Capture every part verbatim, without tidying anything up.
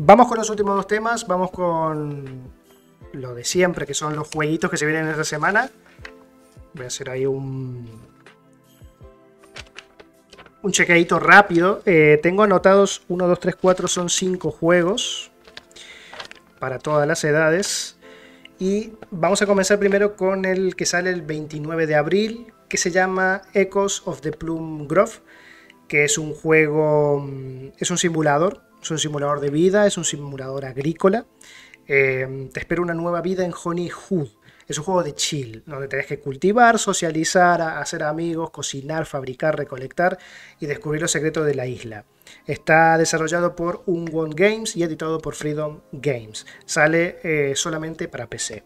Vamos con los últimos dos temas, vamos con lo de siempre, que son los jueguitos que se vienen esta semana. Voy a hacer ahí un, un chequeadito rápido. Eh, tengo anotados uno, dos, tres, cuatro, son cinco juegos para todas las edades. Y vamos a comenzar primero con el que sale el veintinueve de abril, que se llama Echoes of the Plum Grove, que es un juego, es un simulador. Es un simulador de vida, es un simulador agrícola. Eh, te espera una nueva vida en Honey Hood. Es un juego de chill, donde tenés que cultivar, socializar, hacer amigos, cocinar, fabricar, recolectar y descubrir los secretos de la isla. Está desarrollado por Unwon Games y editado por Freedom Games. Sale eh, solamente para P C.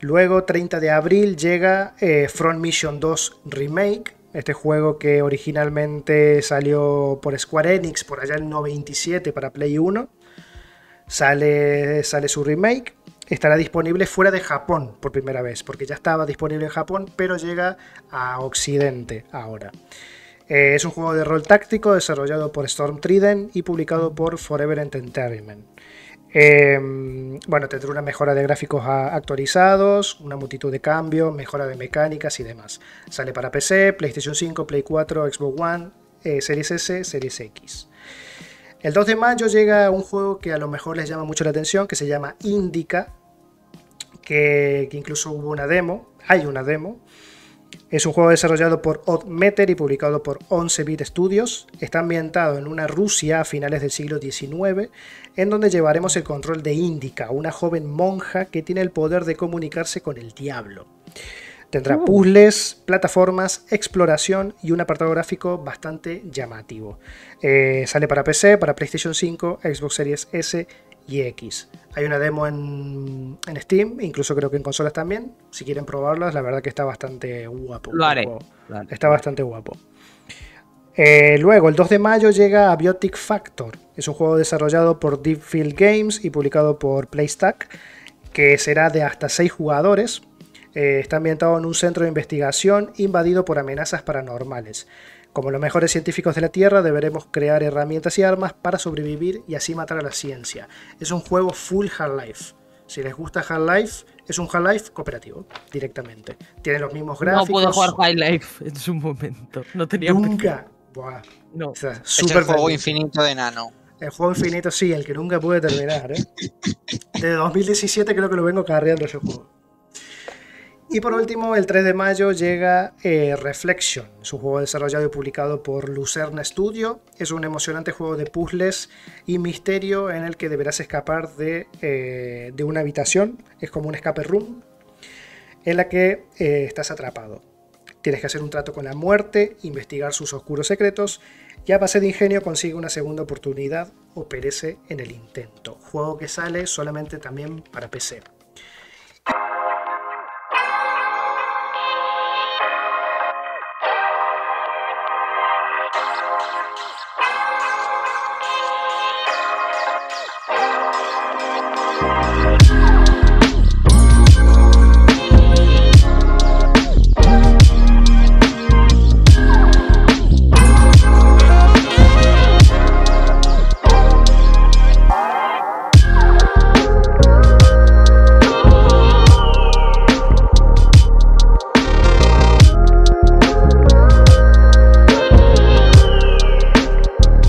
Luego, treinta de abril, llega eh, Front Mission dos Remake. Este juego que originalmente salió por Square Enix, por allá en noventa y siete para Play uno. Sale, sale su remake. Estará disponible fuera de Japón por primera vez, porque ya estaba disponible en Japón, pero llega a Occidente ahora. Eh, es un juego de rol táctico desarrollado por Storm Trident y publicado por Forever Entertainment. Eh, bueno, tendrá una mejora de gráficos actualizados, una multitud de cambios, mejora de mecánicas y demás. Sale para P C, PlayStation cinco, Play cuatro, Xbox One, eh, Series S, Series X. El dos de mayo llega un juego que a lo mejor les llama mucho la atención, que se llama Indika, que, que incluso hubo una demo, hay una demo. Es un juego desarrollado por OddMeter y publicado por once bit Studios. Está ambientado en una Rusia a finales del siglo diecinueve, en donde llevaremos el control de Indika, una joven monja que tiene el poder de comunicarse con el diablo. Tendrá puzzles, plataformas, exploración y un apartado gráfico bastante llamativo. Eh, sale para P C, para PlayStation cinco, Xbox Series S y X. Hay una demo en, en Steam, incluso creo que en consolas también. Si quieren probarlas, la verdad que está bastante guapo. Lo haré. Está bastante guapo. Eh, luego, el dos de mayo llega Abiotic Factor. Es un juego desarrollado por Deep Field Games y publicado por PlayStack, que será de hasta seis jugadores. Eh, está ambientado en un centro de investigación invadido por amenazas paranormales. Como los mejores científicos de la Tierra, deberemos crear herramientas y armas para sobrevivir y así matar a la ciencia. Es un juego full Half-Life. Si les gusta Half-Life, es un Half-Life cooperativo, directamente. Tiene los mismos gráficos. No puedo jugar Half-Life en su momento. No tenía nunca. Buah. No. O sea, es el juego feliz. Infinito de Nano. El juego infinito, sí, el que nunca pude terminar. ¿eh? Desde dos mil diecisiete creo que lo vengo carreando ese juego. Y por último, el tres de mayo llega eh, Reflection, es un juego desarrollado y publicado por Lucerna Studio. Es un emocionante juego de puzzles y misterio en el que deberás escapar de, eh, de una habitación, es como un escape room, en la que eh, estás atrapado. Tienes que hacer un trato con la muerte, investigar sus oscuros secretos y a base de ingenio consigue una segunda oportunidad o perece en el intento. Juego que sale solamente también para P C.